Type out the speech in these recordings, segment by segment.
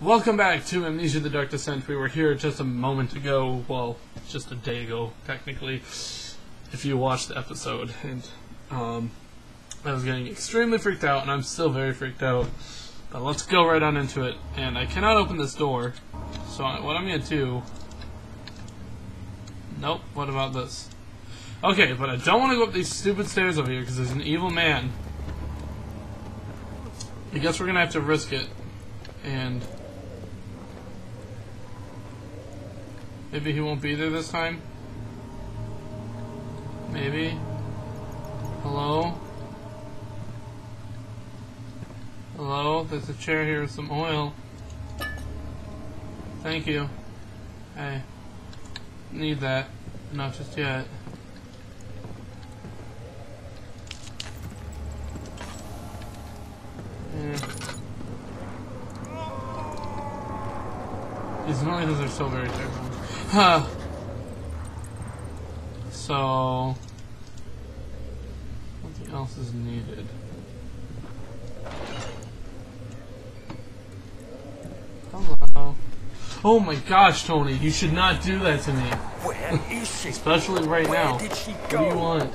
Welcome back to Amnesia the Dark Descent. We were here just a moment ago, well, just a day ago, technically, if you watched the episode, and I was getting extremely freaked out, and I'm still very freaked out, but let's go right on into it. And I cannot open this door, so what I'm going to do... Nope, what about this? Okay, but I don't want to go up these stupid stairs over here, because there's an evil man. I guess we're going to have to risk it, and... Maybe he won't be there this time. Maybe. Hello? Hello? There's a chair here with some oil. Thank you. I need that. Not just yet. Yeah. These noises are so very terrible. Huh. So... Nothing else is needed. Hello. Oh my gosh, Tony, you should not do that to me. Where is she? Especially right now. Where did she go? What do you want?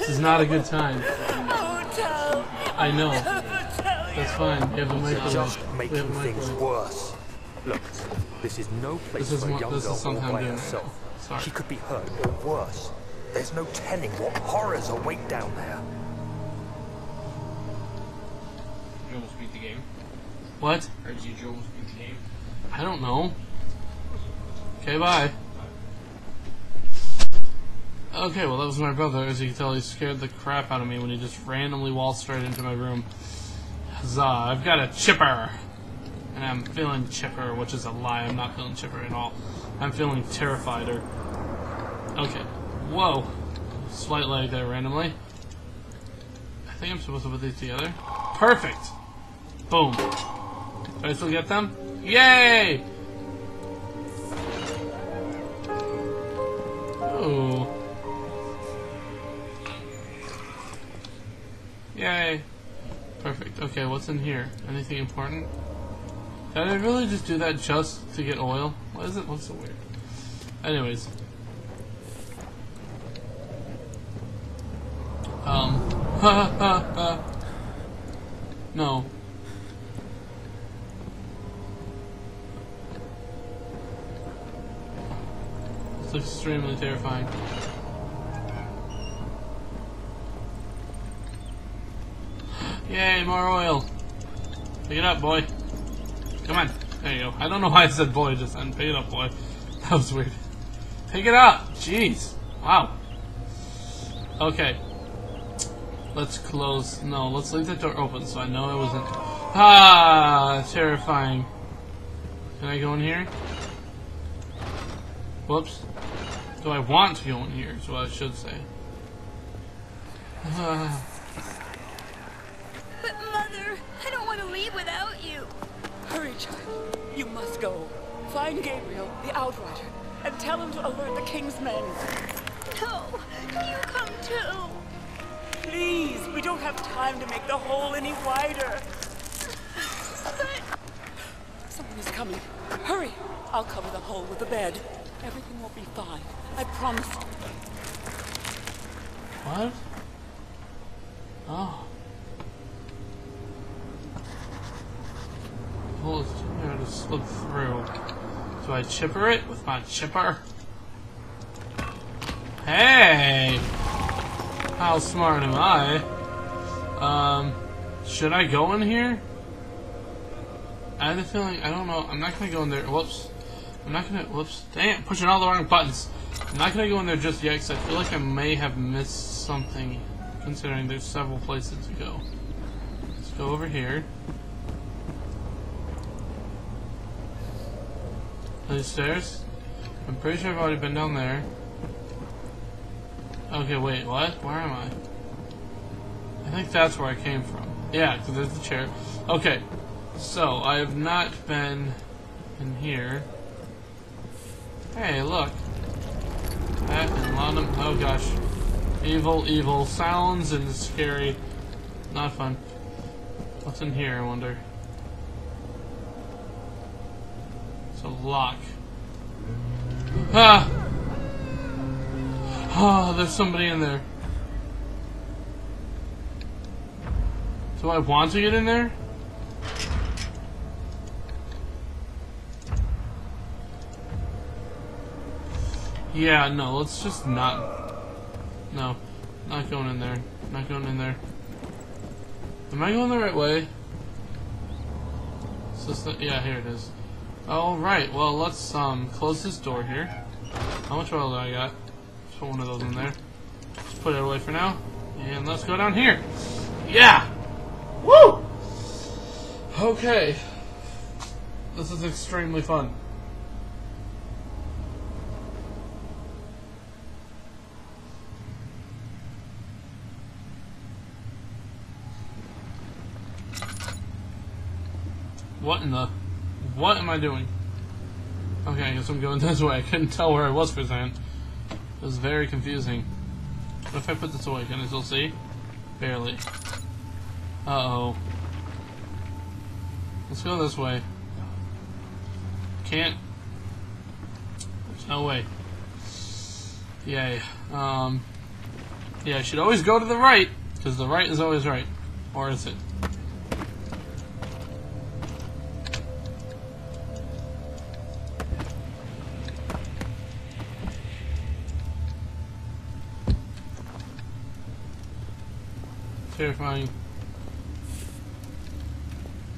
This is not a good time. Hotel. I know. That's fine. You have a microwave. Just making things worse. Look. This is no place for a young girl all by herself. Sorry. She could be hurt or worse. There's no telling what horrors await down there. Did you almost beat the game? What? Or did you almost beat the game? I don't know. Okay, bye. Okay, well that was my brother. As you can tell, he scared the crap out of me when he just randomly waltzed straight into my room. Huzzah, I've got a chipper! And I'm feeling chipper, which is a lie. I'm not feeling chipper at all. I'm feeling terrified. Or okay. Whoa. Slight lag there randomly. I think I'm supposed to put these together. Perfect. Boom. Did I still get them? Yay! Ooh. Yay. Perfect. Okay, what's in here? Anything important? Did I really just do that just to get oil? Why does it look so weird? Anyways. No. It's extremely terrifying. Yay, more oil! Pick it up, boy. Come on. There you go. I don't know why I said boy just then. Pick it up, boy. That was weird. Pick it up! Jeez. Wow. Okay. Let's close. No, let's leave the door open so I know it wasn't... Ah! Terrifying. Can I go in here? Whoops. Do I want to go in here is what I should say. But Mother, I don't want to leave without you. Hurry, child. You must go. Find Gabriel, the Outrider, and tell him to alert the King's men. No, you come too. Please, we don't have time to make the hole any wider. But... Someone is coming. Hurry. I'll cover the hole with a bed. Everything will be fine. I promise. What? Oh. To slip through. Do I chipper it with my chipper? Hey! How smart am I? Should I go in here? I have a feeling, I don't know, I'm not gonna go in there, whoops. I'm not gonna, whoops, damn, pushing all the wrong buttons. I'm not gonna go in there just yet because I feel like I may have missed something considering there's several places to go. Let's go over here. These stairs? I'm pretty sure I've already been down there. Okay, wait, what? Where am I? I think that's where I came from. Yeah, because there's the chair. Okay, so I have not been in here. Hey, look. That and London. Oh gosh. Evil, evil sounds and scary. Not fun. What's in here, I wonder? to lock. Ah! Oh, there's somebody in there. Do I want to get in there? Yeah, no, let's just not. No, not going in there. Not going in there. Am I going the right way? Is this the, yeah, here it is. Alright, well, let's close this door here. How much oil do I got? Just put one of those in there. Just put it away for now. And let's go down here. Yeah! Woo! Okay. This is extremely fun. What in the... What am I doing? Okay, I guess I'm going this way. I couldn't tell where I was for a second. It was very confusing. What if I put this away? Can I still see? Barely. Uh-oh. Let's go this way. Can't. There's no way. Yay. Yeah, I should always go to the right, because the right is always right. Or is it? Terrifying.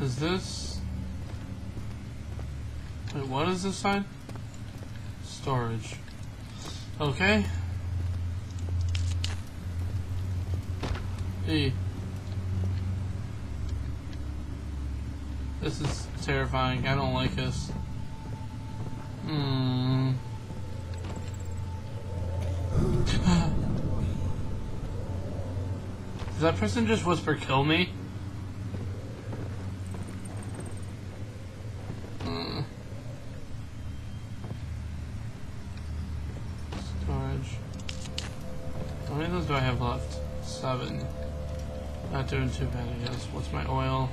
Is this... Wait, what is this sign? Storage. Okay. E. This is terrifying. I don't like this. Hmm. Did that person just whisper, "Kill me"? What do I have left? 7. Not doing too bad, I guess. What's my oil?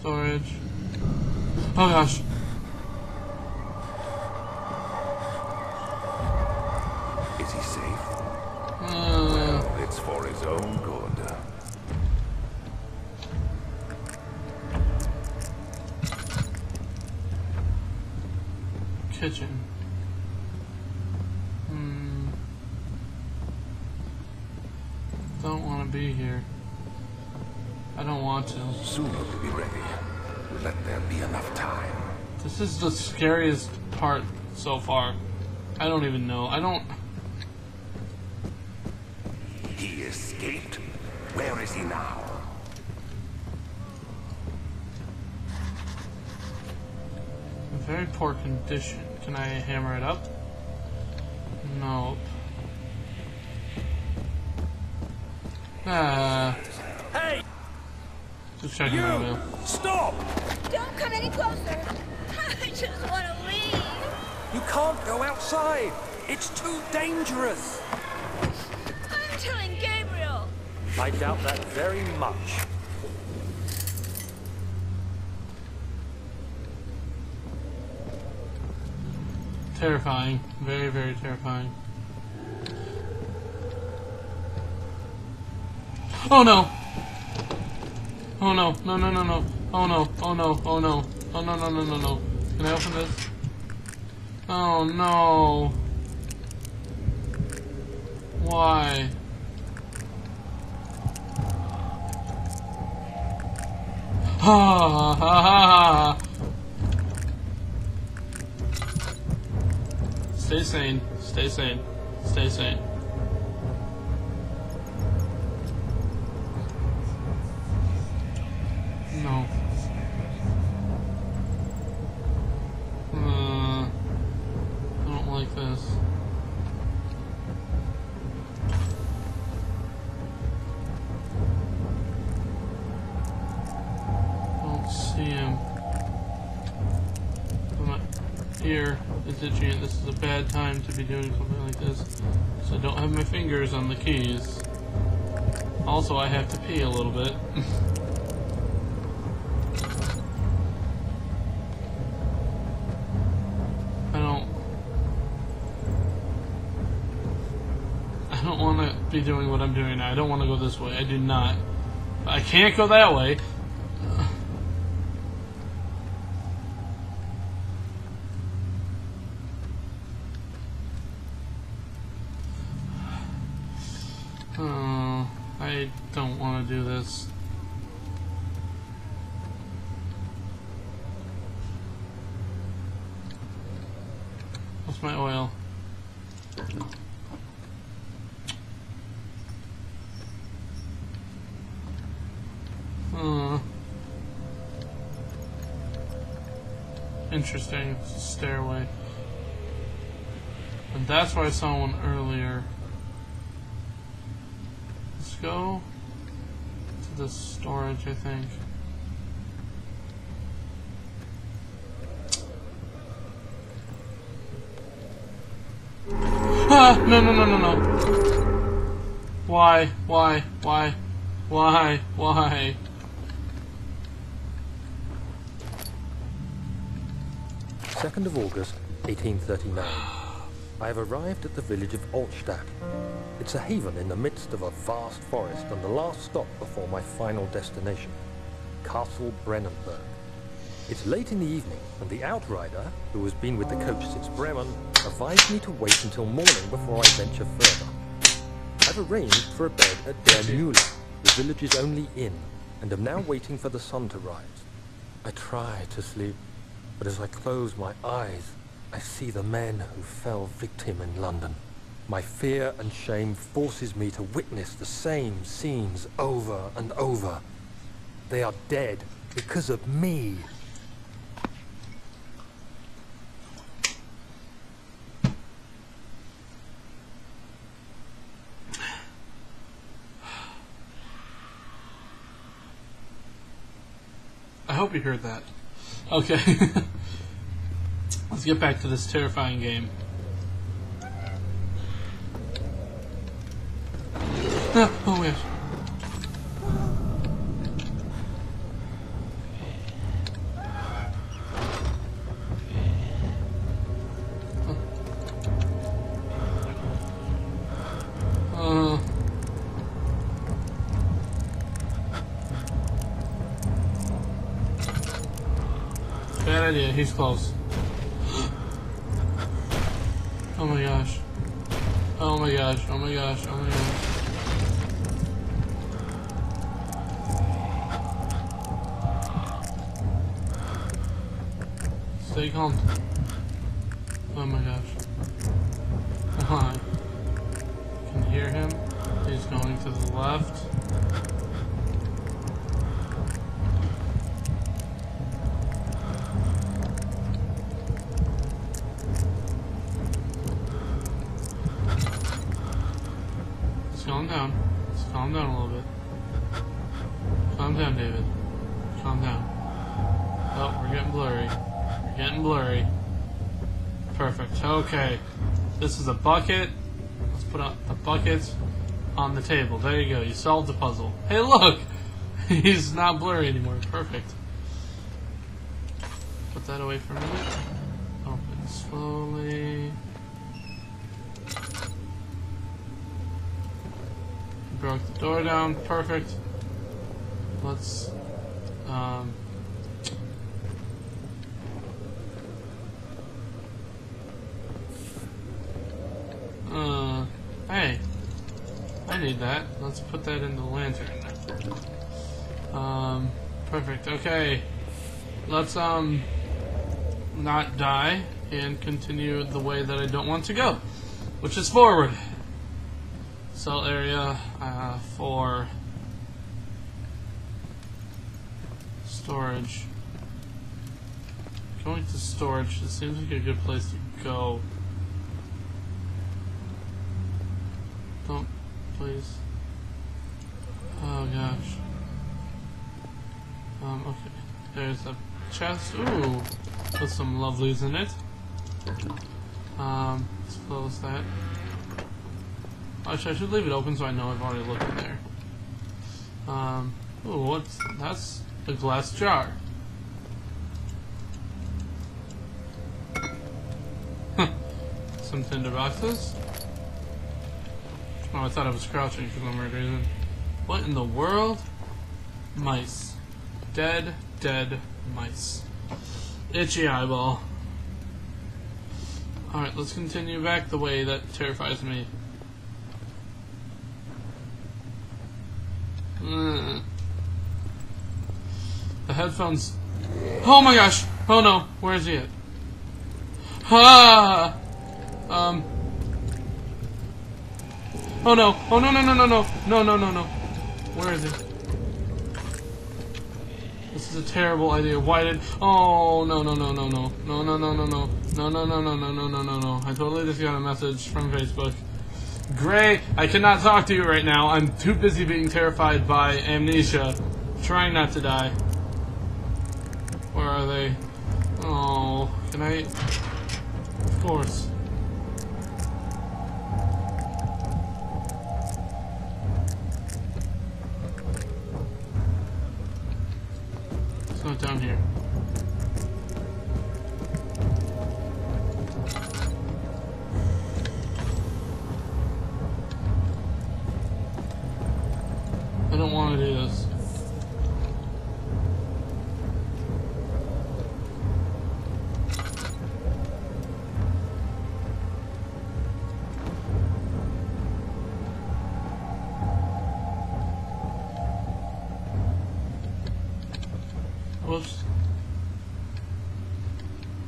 Storage. Oh gosh. Is he safe? Well, it's for his own good. Kitchen. Don't want to be here. I don't want to. Soon we'll be ready. Let there be enough time. This is the scariest part so far. I don't even know. I don't. He escaped. Where is he now? In very poor condition. Can I hammer it up? Nope. Hey! Just checking my wheel. Stop! Don't come any closer! I just want to leave! You can't go outside! It's too dangerous! I'm telling Gabriel! I doubt that very much. Terrifying. Very, very terrifying. Oh no! Oh no, no, no, no, no. Oh no, oh no, oh no. Oh no, no, no, no, no. Can I open this? Oh no. Why? Ha ha ha ha. Stay sane, stay sane, stay sane. No. I don't like this. I don't see him. But my ear is itchy. This is a bad time to be doing something like this. So don't have my fingers on the keys. Also, I have to pee a little bit. I don't want to be doing what I'm doing now. I don't want to go this way. I do not. I can't go that way. I don't want to do this. What's my oil? Interesting stairway. And that's where I saw one earlier. Let's go to the storage, I think. Ah! No, no, no, no, no. Why? August 2nd, 1839. I have arrived at the village of Altstadt. It's a haven in the midst of a vast forest and the last stop before my final destination, Castle Brennenberg. It's late in the evening and the outrider, who has been with the coach since Bremen, advised me to wait until morning before I venture further. I've arranged for a bed at der Mule, the village's only inn, and am now waiting for the sun to rise. I try to sleep, but as I close my eyes, I see the men who fell victim in London. My fear and shame forces me to witness the same scenes over and over. They are dead because of me. I hope you heard that. Okay, let's get back to this terrifying game. No, oh wait. Bad idea, he's close. Oh my gosh. Oh my gosh, oh my gosh, oh my gosh. Stay calm. Oh my gosh. Uh-huh. Can hear him. He's going to the left. Calm down a little bit. Calm down, David. Calm down. Oh, we're getting blurry. We're getting blurry. Perfect. Okay. This is a bucket. Let's put out the buckets on the table. There you go. You solved the puzzle. Hey, look! He's not blurry anymore. Perfect. Put that away for a minute. Open slowly. Broke the door down, perfect. Let's hey, I need that. Let's put that in the lantern. Perfect. Okay, let's not die and continue the way that I don't want to go, which is forward. Cell area for storage. Going to storage, it seems like a good place to go. Don't, please. Oh gosh. Okay. There's a chest. Ooh, with some lovelies in it. Let's close that. Actually, I should leave it open so I know I've already looked in there. Ooh, what's... that's a glass jar. Some tinder boxes. Oh, I thought I was crouching for some weird reason. What in the world? Mice. Dead, dead mice. Itchy eyeball. Alright, let's continue back the way that terrifies me. The headphones. Oh my gosh! Oh no! Where is he at? Ah! Oh no! Oh no no no no no! No no no no! Where is he? This is a terrible idea. Why did... oh, no, no, no, no, no. No, no, no, no, no. No, no, no, no, no, no, no, no, no. I totally just got a message from Facebook. Gray, I cannot talk to you right now. I'm too busy being terrified by amnesia. Trying not to die. Where are they? Oh, can I... of course. Not down here. I don't want to do this. Whoops.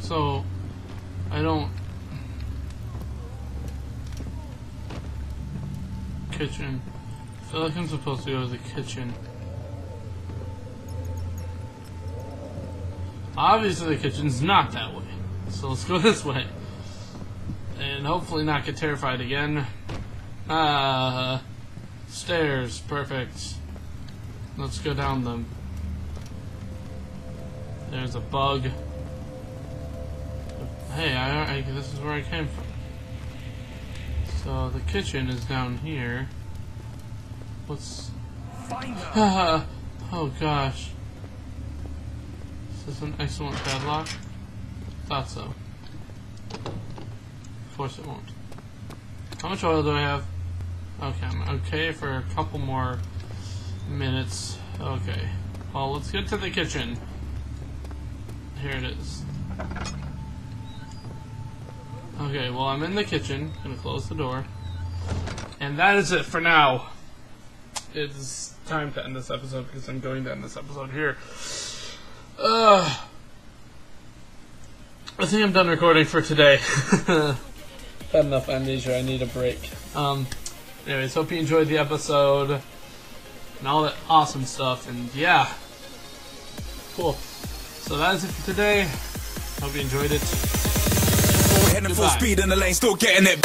So, I don't... kitchen. I feel like I'm supposed to go to the kitchen. Obviously the kitchen's not that way. So let's go this way. And hopefully not get terrified again. Stairs. Perfect. Let's go down them. There's a bug. Hey, this is where I came from. So the kitchen is down here. What's... oh gosh. Is this an excellent padlock? Thought so. Of course it won't. How much oil do I have? Okay, I'm okay for a couple more minutes. Okay. Well, let's get to the kitchen. Here it is. Okay, well, I'm in the kitchen. I'm gonna close the door. And that is it for now. It's time to end this episode because I'm going to end this episode here. I think I'm done recording for today. Had enough amnesia. I need a break. Anyways, hope you enjoyed the episode and all that awesome stuff. And yeah, cool. So that is it for today. Hope you enjoyed it. We're heading full speed in the lane, still getting it.